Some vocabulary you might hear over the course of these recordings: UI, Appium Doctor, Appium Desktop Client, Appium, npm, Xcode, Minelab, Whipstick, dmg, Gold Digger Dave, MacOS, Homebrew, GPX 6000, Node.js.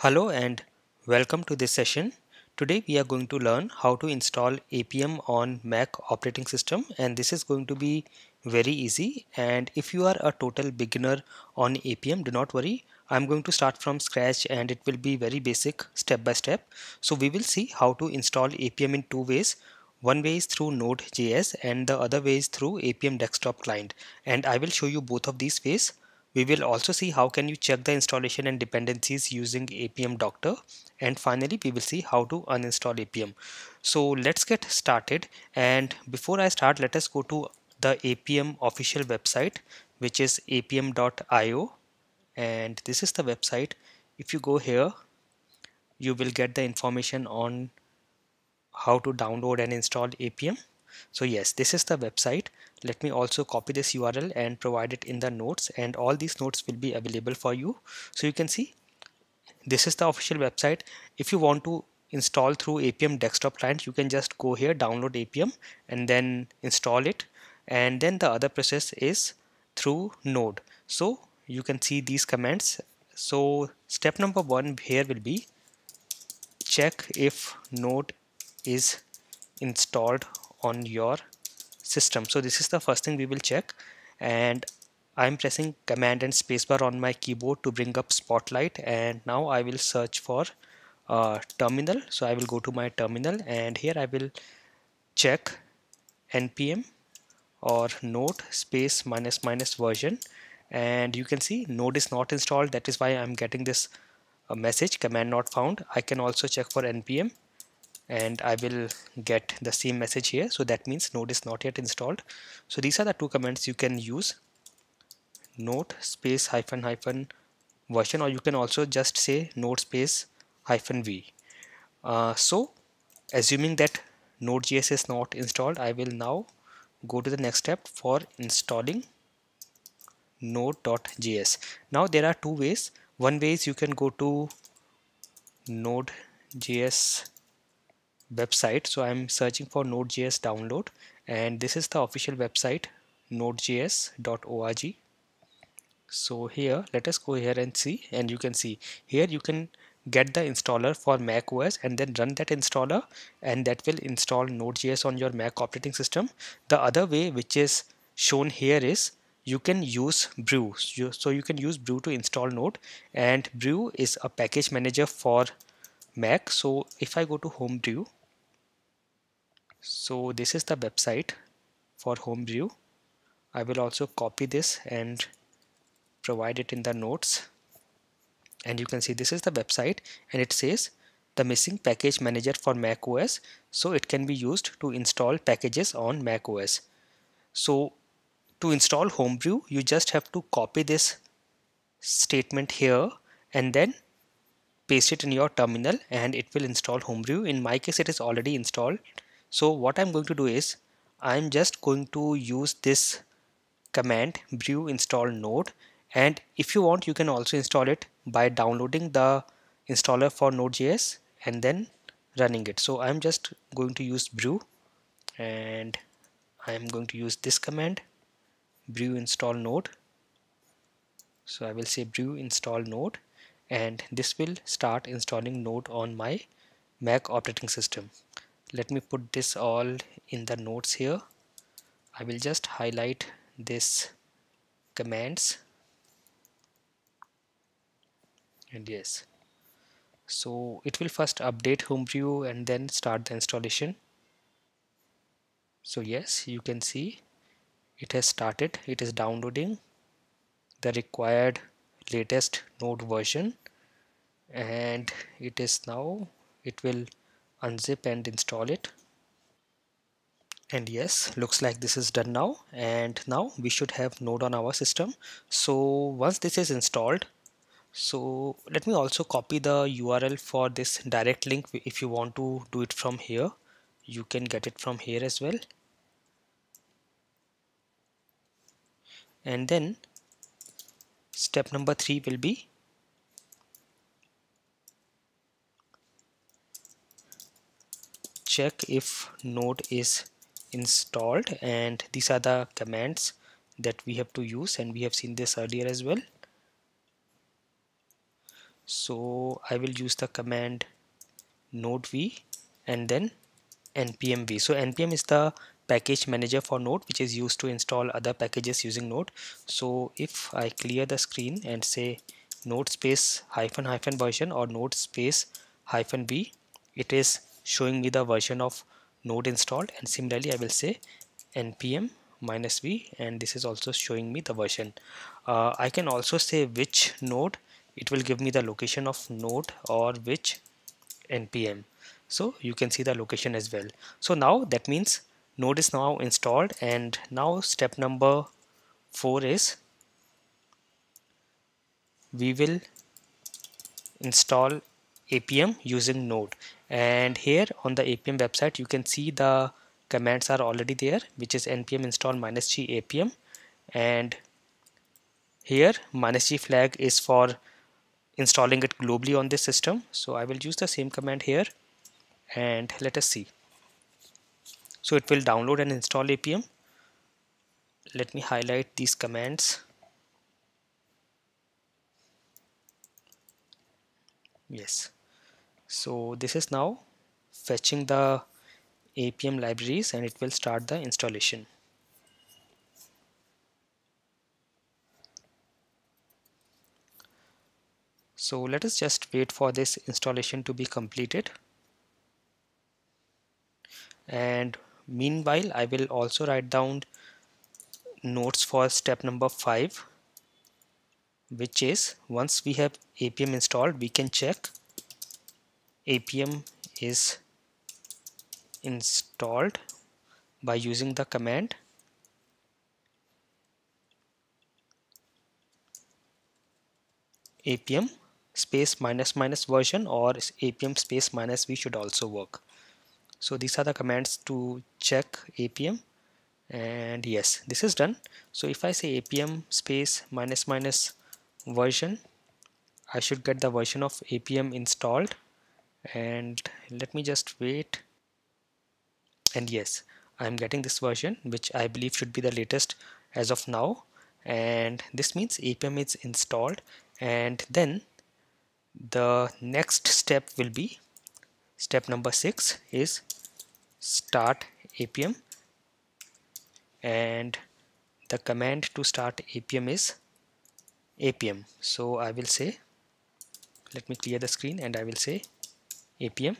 Hello and welcome to this session. Today we are going to learn how to install Appium on Mac operating system, and this is going to be very easy. And if you are a total beginner on Appium, do not worry, I'm going to start from scratch and it will be very basic step by step. So we will see how to install Appium in two ways. One way is through Node.js and the other way is through Appium Desktop Client, and I will show you both of these ways. We will also see how can you check the installation and dependencies using Appium Doctor, and finally we will see how to uninstall Appium. So let's get started, and before I start let us go to the Appium official website, which is appium.io, and this is the website. If you go here you will get the information on how to download and install Appium. So yes, this is the website. Let me also copy this URL and provide it in the notes, and all these notes will be available for you. So you can see this is the official website. If you want to install through Appium Desktop Client, you can just go here, download Appium and then install it, and then the other process is through Node. So you can see these commands. So step number one here will be check if Node is installed on your system. So this is the first thing we will check, and I'm pressing command and spacebar on my keyboard to bring up Spotlight, and now I will search for terminal. So I will go to my terminal and here I will check npm or node space -- version, and you can see Node is not installed. That is why I'm getting this message command not found. I can also check for npm and I will get the same message here. So that means Node is not yet installed. So these are the two commands you can use, node space -- version, or you can also just say node space -v. So assuming that Node.js is not installed, I will now go to the next step for installing node.js. Now there are two ways. One way is you can go to Node.js website. So I'm searching for Node.js download, and this is the official website, nodejs.org. so here let us go here and see, and you can see here you can get the installer for macOS and then run that installer, and that will install Node.js on your Mac operating system. The other way which is shown here is you can use Brew. So you can use Brew to install Node, and Brew is a package manager for Mac. So if I go to Homebrew, so this is the website for Homebrew. I will also copy this and provide it in the notes, and you can see this is the website, and it says the missing package manager for macOS, so it can be used to install packages on macOS. So to install Homebrew you just have to copy this statement here and then paste it in your terminal, and it will install Homebrew. In my case it is already installed, so what I'm going to do is I'm just going to use this command brew install node, and if you want you can also install it by downloading the installer for Node.js and then running it. So I'm just going to use brew, and I'm going to use this command brew install node. So I will say brew install node, and this will start installing Node on my Mac operating system. Let me put this all in the notes here. I will just highlight this commands, and yes, so it will first update Homebrew and then start the installation. So yes, you can see it has started. It is downloading the required latest Node version, and it is now, it will unzip and install it, and yes, looks like this is done now, and now we should have Node on our system. So once this is installed, so let me also copy the URL for this direct link. If you want to do it from here you can get it from here as well, and then step number 3 will be check if Node is installed, and these are the commands that we have to use, and we have seen this earlier as well. So I will use the command node v and then npm v. So npm is the package manager for Node, which is used to install other packages using Node. So if I clear the screen and say node space ---- version or node space -v, it is showing me the version of Node installed. And similarly I will say npm -v and this is also showing me the version. I can also say which node, it will give me the location of node or which npm. So you can see the location as well. So now that means Node is now installed, and now step number 4 is we will install Appium using Node. And here on the Appium website you can see the commands are already there, which is npm install -g appium, and here -g flag is for installing it globally on this system. So I will use the same command here and let us see. So it will download and install Appium. Let me highlight these commands. Yes. So this is now fetching the Appium libraries and it will start the installation. So let us just wait for this installation to be completed. And meanwhile, I will also write down notes for step number 5, which is once we have Appium installed, we can check Appium is installed by using the command Appium space --version or Appium space -v should also work. So these are the commands to check Appium, and yes, this is done. So if I say Appium space --version, I should get the version of Appium installed, and let me just wait. And yes, I'm getting this version, which I believe should be the latest as of now, and this means Appium is installed. And then the next step will be step number 6 is start Appium, and the command to start Appium is Appium. So I will say, let me clear the screen and I will say Appium,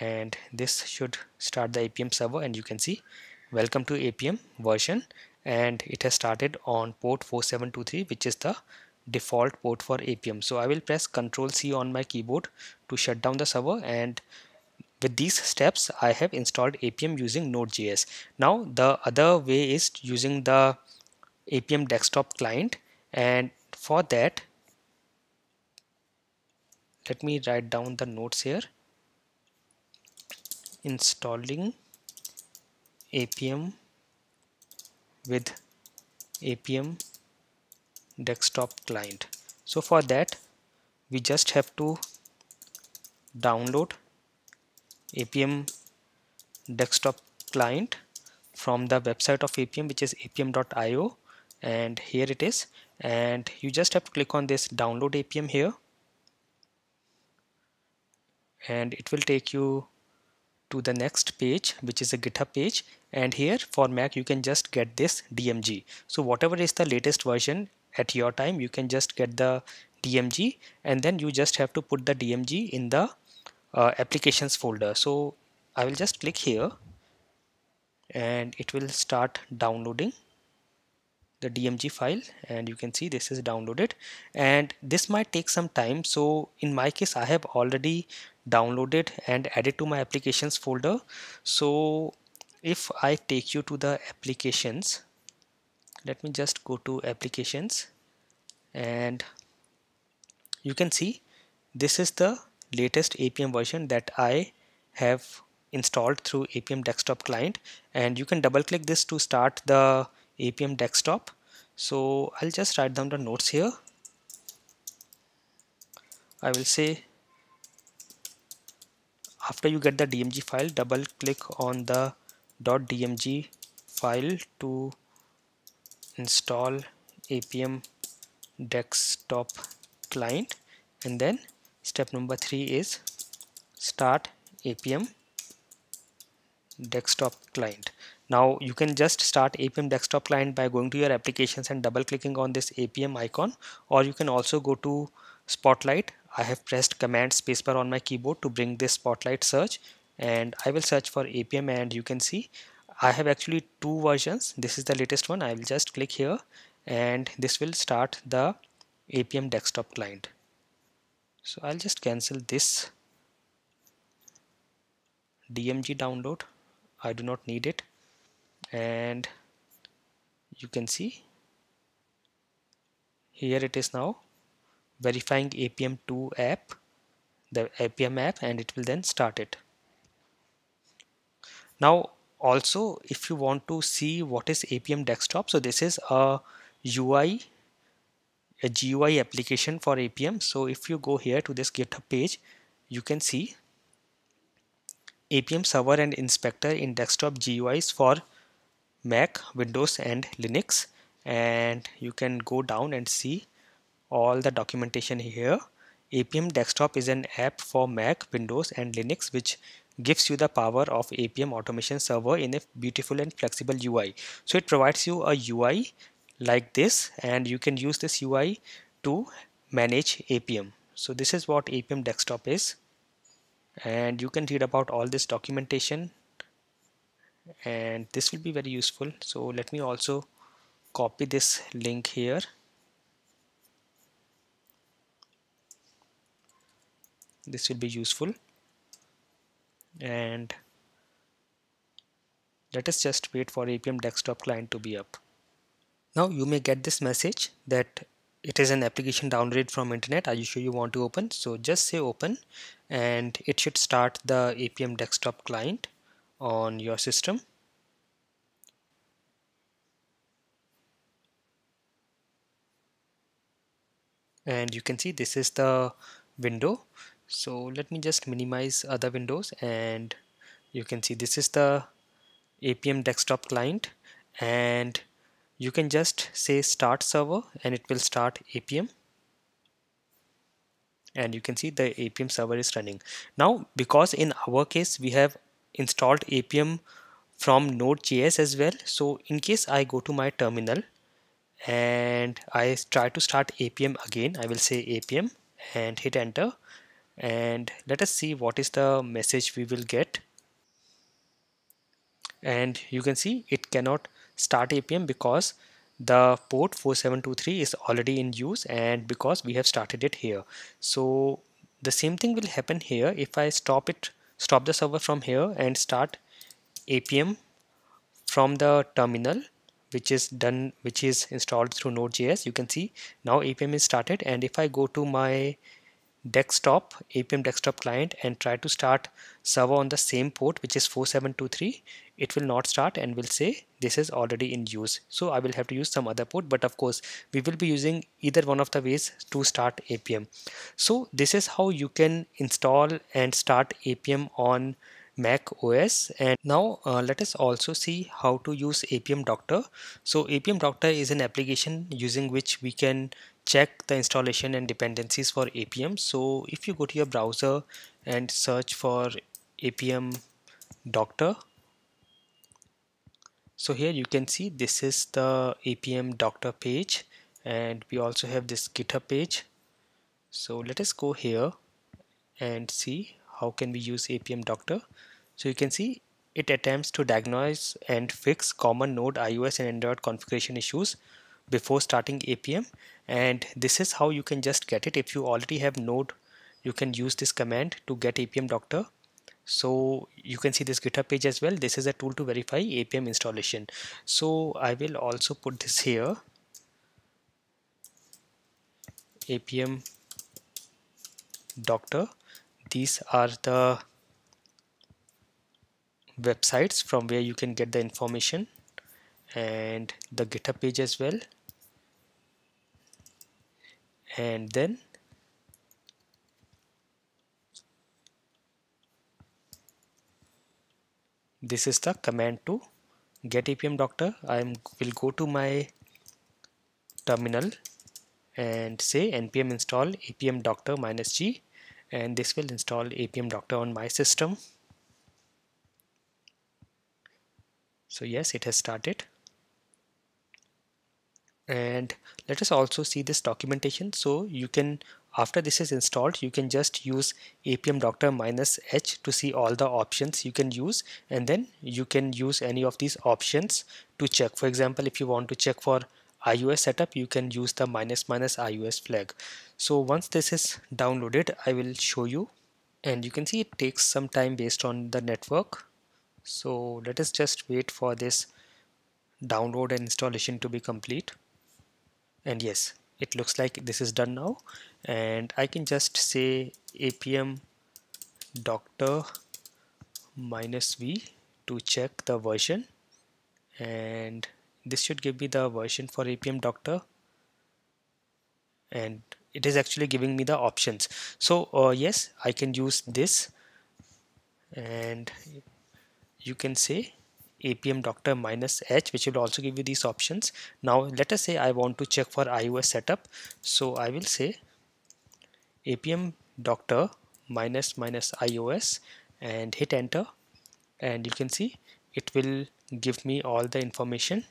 and this should start the Appium server. And you can see welcome to Appium version, and it has started on port 4723, which is the default port for Appium. So I will press Ctrl+C on my keyboard to shut down the server, and with these steps I have installed Appium using Node.js. Now the other way is using the Appium Desktop Client, and for that let me write down the notes here. Installing Appium with Appium Desktop Client. So for that we just have to download Appium Desktop Client from the website of Appium, which is appium.io, and here it is. And you just have to click on this download Appium here, and it will take you to the next page, which is a GitHub page. And here for Mac you can just get this dmg. So whatever is the latest version at your time, you can just get the dmg, and then you just have to put the dmg in the applications folder. So I will just click here and it will start downloading the dmg file, and you can see this is downloaded, and this might take some time. So in my case I have already downloaded and added to my applications folder. So if I take you to the applications, let me just go to applications, and you can see this is the latest Appium version that I have installed through Appium Desktop Client, and you can double click this to start the Appium Desktop. So I'll just write down the notes here. I will say after you get the DMG file, double click on the .dmg file to install Appium Desktop Client, and then step number 3 is start Appium Desktop Client. Now you can just start Appium Desktop Client by going to your applications and double clicking on this Appium icon, or you can also go to Spotlight. I have pressed Command Spacebar on my keyboard to bring this Spotlight search, and I will search for Appium, and you can see I have actually two versions. This is the latest one. I will just click here and this will start the Appium Desktop Client. So I'll just cancel this dmg download. I do not need it, and you can see here it is now verifying appium2 app, the Appium app, and it will then start it. Now also, if you want to see what is Appium Desktop, so this is a UI, a GUI application for Appium. So if you go here to this GitHub page, you can see Appium server and inspector in desktop GUIs for Mac, Windows and Linux, and you can go down and see all the documentation here. Appium Desktop is an app for Mac, Windows and Linux which gives you the power of Appium automation server in a beautiful and flexible UI. So it provides you a UI like this, and you can use this UI to manage Appium. So this is what Appium Desktop is, and you can read about all this documentation, and this will be very useful. So let me also copy this link here. This will be useful, and let us just wait for Appium Desktop Client to be up. Now you may get this message that it is an application downloaded from internet. Are you sure you want to open? So just say open, and it should start the Appium Desktop Client on your system. And you can see this is the window. So let me just minimize other windows, and you can see this is the Appium Desktop Client, and you can just say start server and it will start Appium, and you can see the Appium server is running. Now because in our case we have installed Appium from Node.js as well, so in case I go to my terminal and I try to start Appium again, I will say Appium and hit enter, and let us see what is the message we will get. And you can see it cannot start Appium because the port 4723 is already in use, and because we have started it here. So the same thing will happen here if I stop the server from here and start Appium from the terminal, which is installed through Node.js. You can see now Appium is started, and if I go to my desktop Appium Desktop Client and try to start server on the same port, which is 4723, it will not start and will say this is already in use, so I will have to use some other port. But of course we will be using either one of the ways to start Appium. So this is how you can install and start Appium on Mac OS. And now let us also see how to use Appium Doctor. So Appium Doctor is an application using which we can check the installation and dependencies for Appium. So if you go to your browser and search for Appium Doctor, so here you can see this is the Appium Doctor page, and we also have this GitHub page. So let us go here and see how can we use Appium Doctor. So you can see it attempts to diagnose and fix common Node iOS and Android configuration issues before starting Appium, and this is how you can just get it. If you already have Node, you can use this command to get Appium Doctor. So you can see this GitHub page as well. This is a tool to verify Appium installation. So I will also put this here, Appium Doctor. These are the websites from where you can get the information, and the GitHub page as well. And then this is the command to get Appium Doctor. I will go to my terminal and say npm install appium doctor -g, and this will install appium doctor on my system. So yes, it has started. And let us also see this documentation. So you can, after this is installed, you can just use appium doctor -h to see all the options you can use, and then you can use any of these options to check. For example, if you want to check for iOS setup, you can use the --iOS flag. So once this is downloaded, I will show you, and you can see it takes some time based on the network. So let us just wait for this download and installation to be complete. And yes, it looks like this is done now, and I can just say appium doctor -v to check the version, and this should give me the version for appium doctor, and it is actually giving me the options. So yes, I can use this, and you can say appium doctor -h, which will also give you these options. Now let us say I want to check for iOS setup, so I will say appium doctor -iOS and hit enter, and you can see it will give me all the information.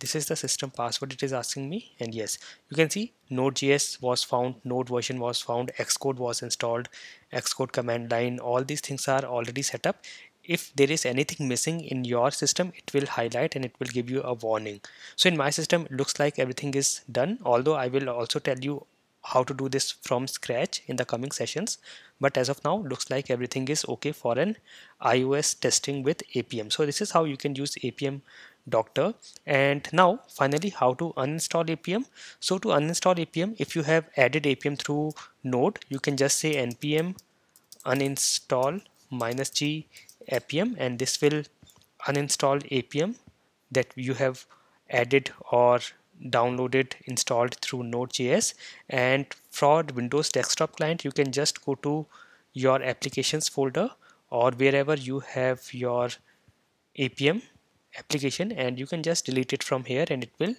This is the system password it is asking me, and yes, you can see Node.js was found, Node version was found, Xcode was installed, Xcode command line, all these things are already set up. If there is anything missing in your system, it will highlight and it will give you a warning. So in my system, it looks like everything is done, although I will also tell you how to do this from scratch in the coming sessions. But as of now, looks like everything is okay for an iOS testing with Appium. So this is how you can use Appium Doctor. And now finally, how to uninstall Appium. So to uninstall Appium, if you have added Appium through Node, you can just say npm uninstall -g appium, and this will uninstall appium that you have added or downloaded, installed through Node.js. and for Windows desktop client, you can just go to your applications folder or wherever you have your appium application, and you can just delete it from here, and it will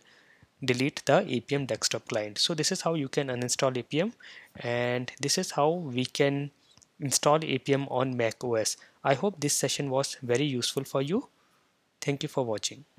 delete the appium desktop client. So this is how you can uninstall appium, and this is how we can install Appium on macOS. I hope this session was very useful for you. Thank you for watching.